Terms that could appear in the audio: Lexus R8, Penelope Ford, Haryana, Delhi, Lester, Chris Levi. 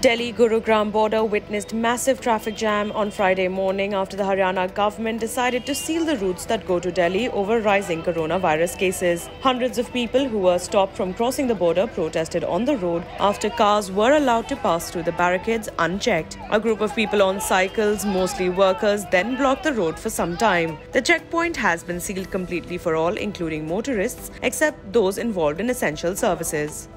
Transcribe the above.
Delhi-Gurugram border witnessed massive traffic jam on Friday morning after the Haryana government decided to seal the routes that go to Delhi over rising coronavirus cases. Hundreds of people who were stopped from crossing the border protested on the road after cars were allowed to pass through the barricades unchecked. A group of people on cycles, mostly workers, then blocked the road for some time. The checkpoint has been sealed completely for all, including motorists, except those involved in essential services.